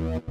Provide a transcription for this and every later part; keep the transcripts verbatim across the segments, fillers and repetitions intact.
Thank you.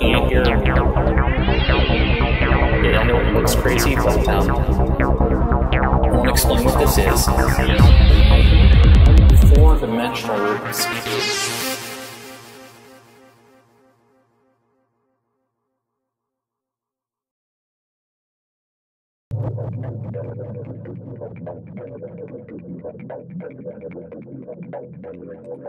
can't hear. Okay, I know it looks crazy, but um, I want to explain what this is. Four-dimensional speakers. Thank you.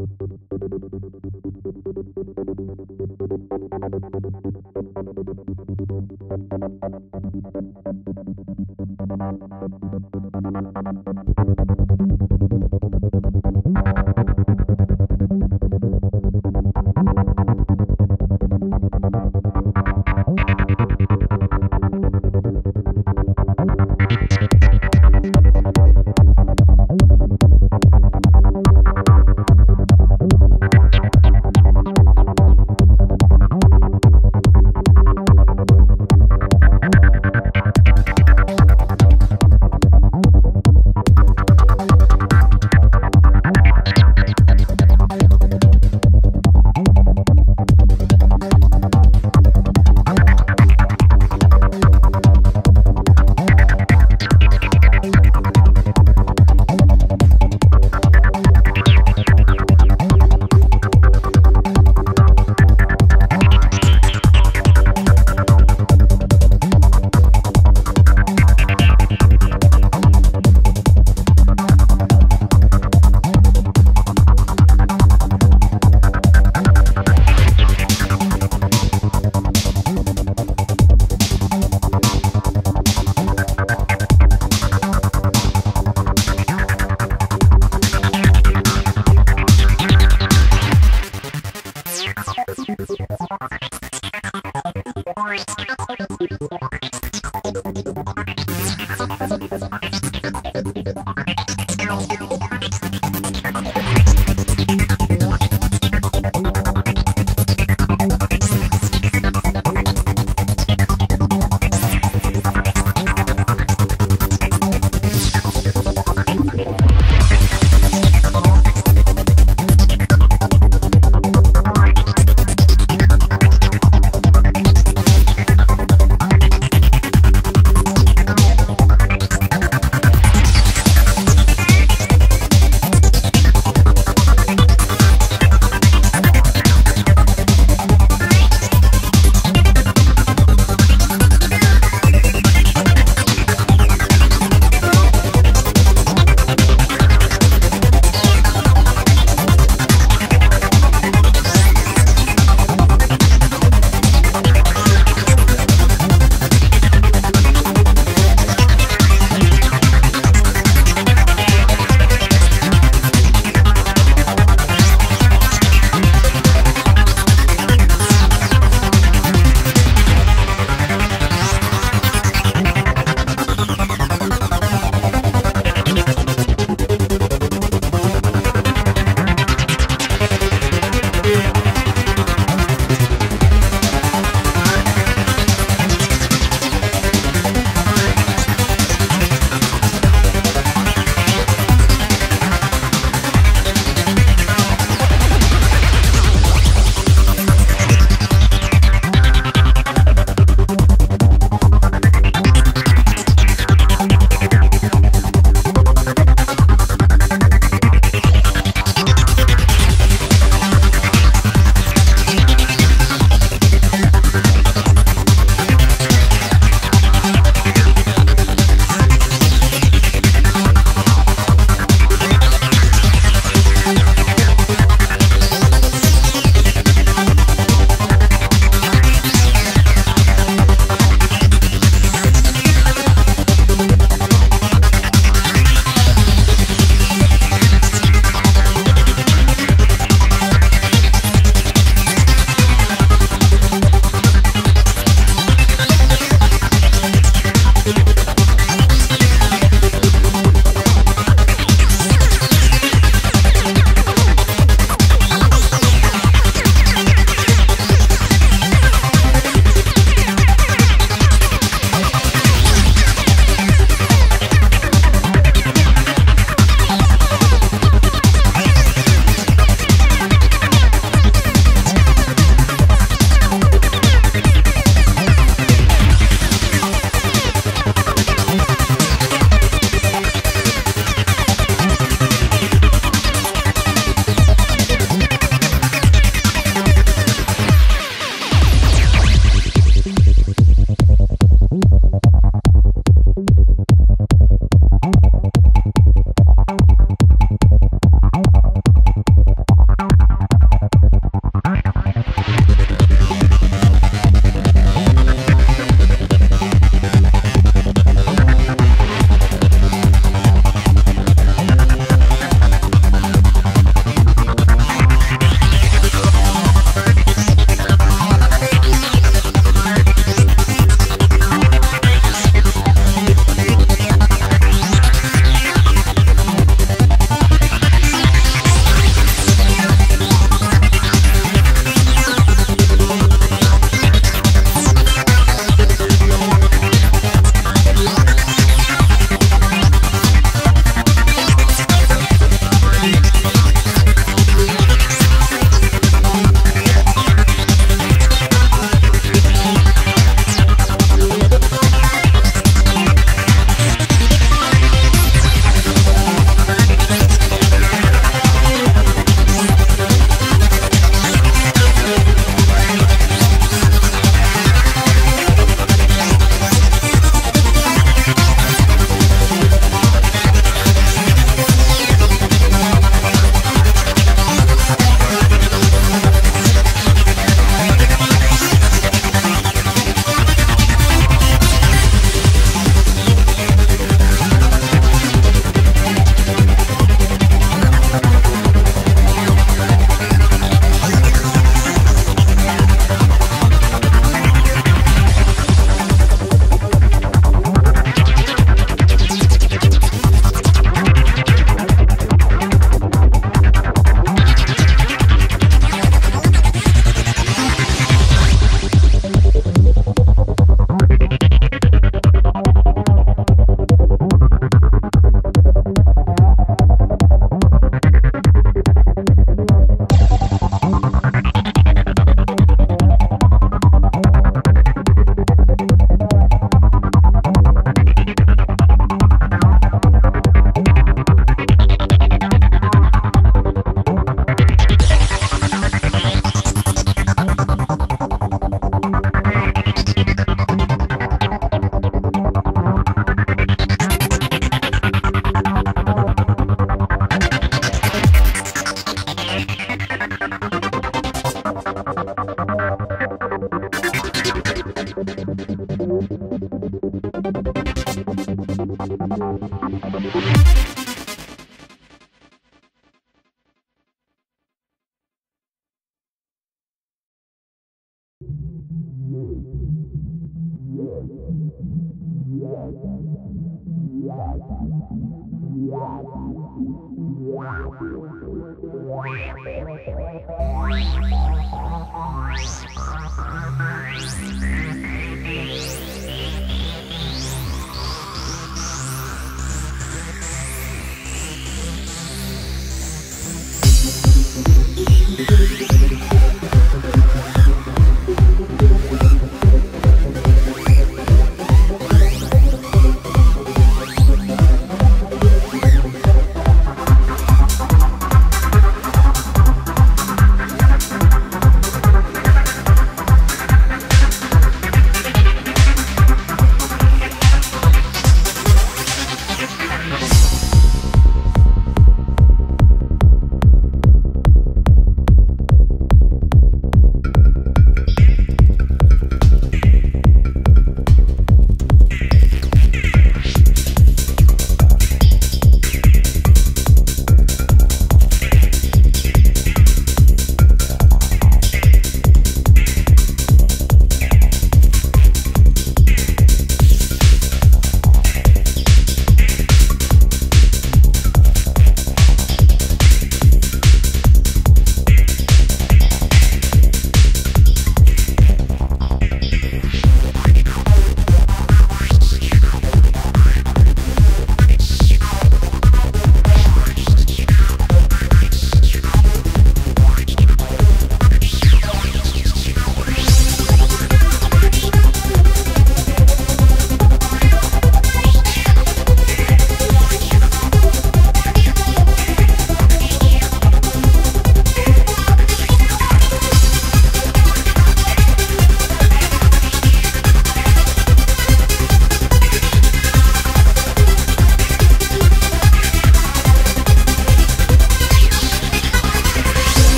We'll be right back.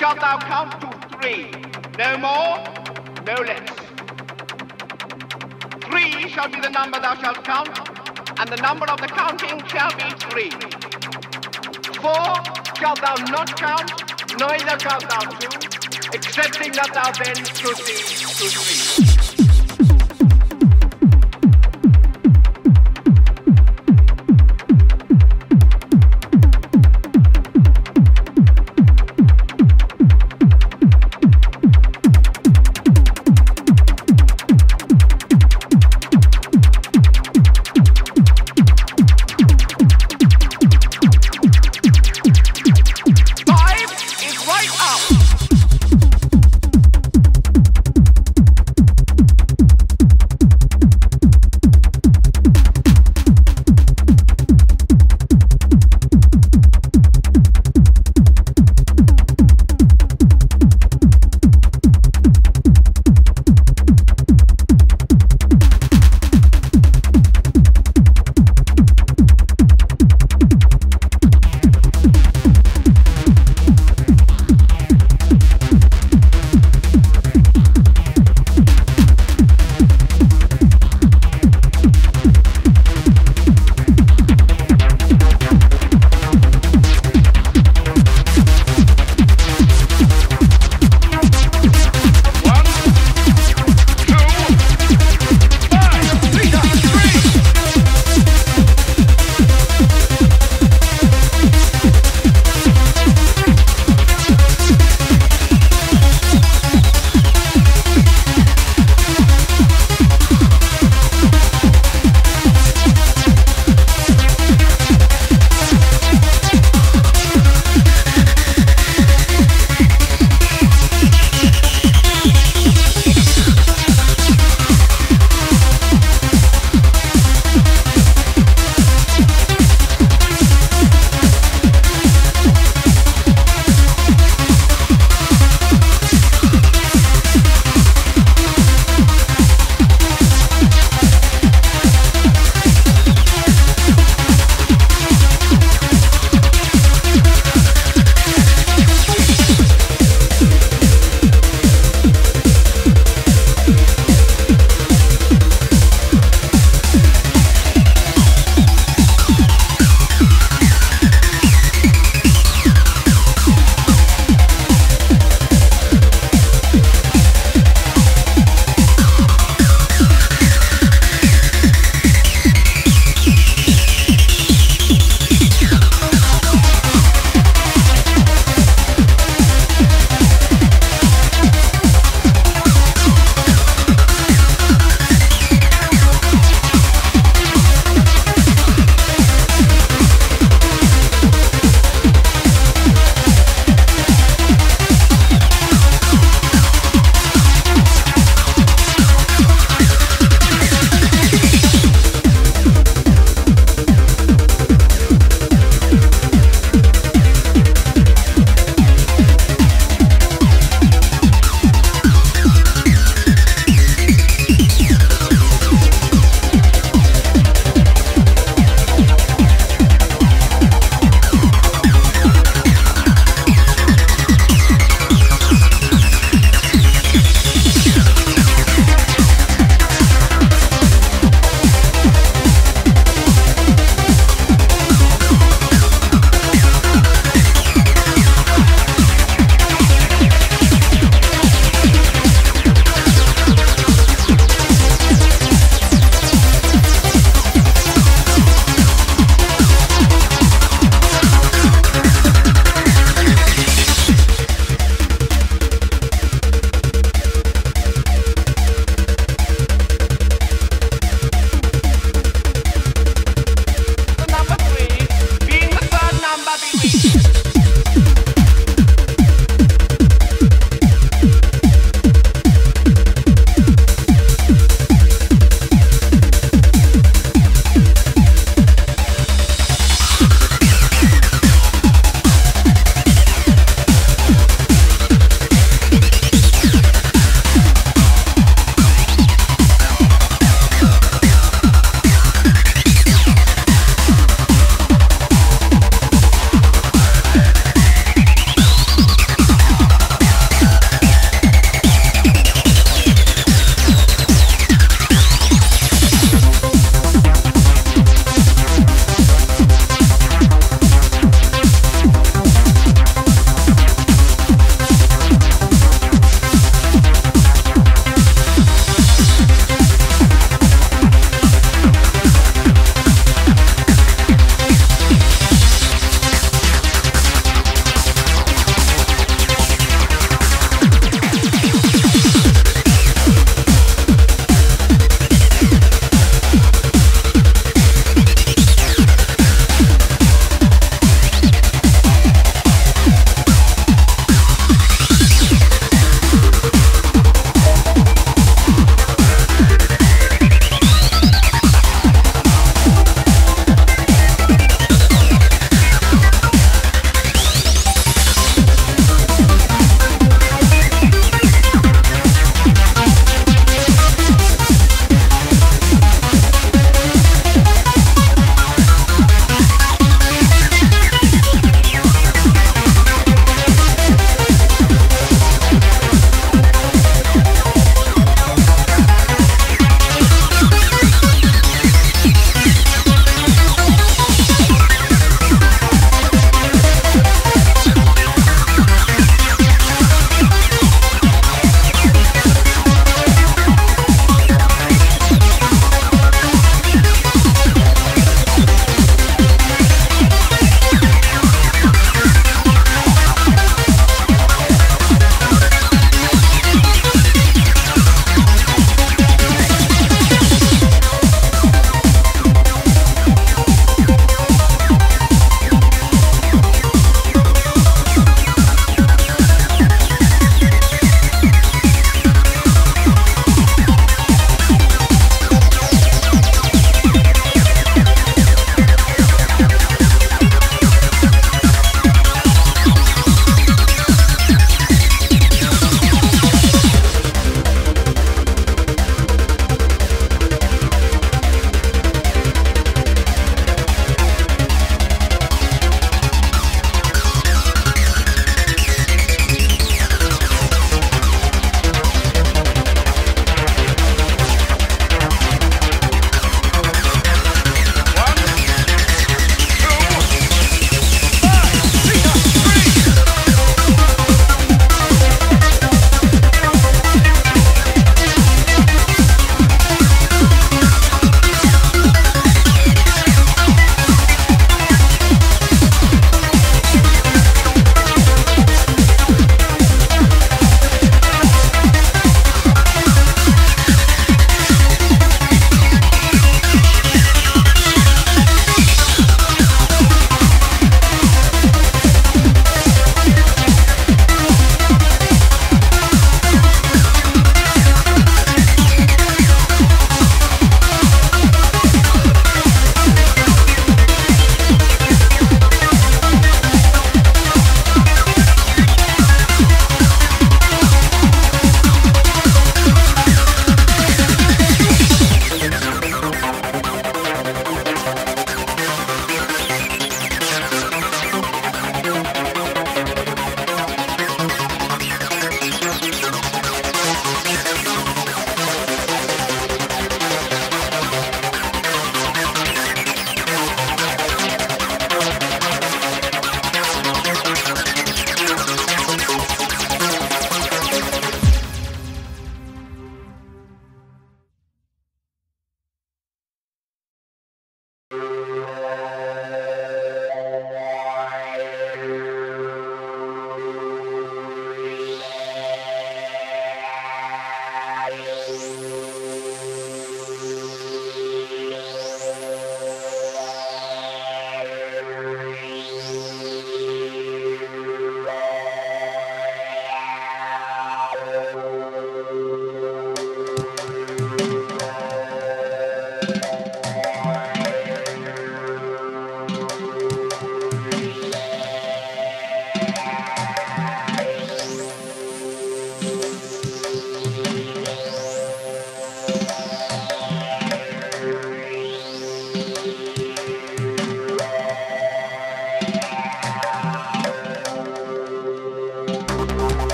shalt thou count to three, no more, no less. Three shall be the number thou shalt count, and the number of the counting shall be three. Four shalt thou not count, neither shalt thou do, excepting that thou then proceed to three.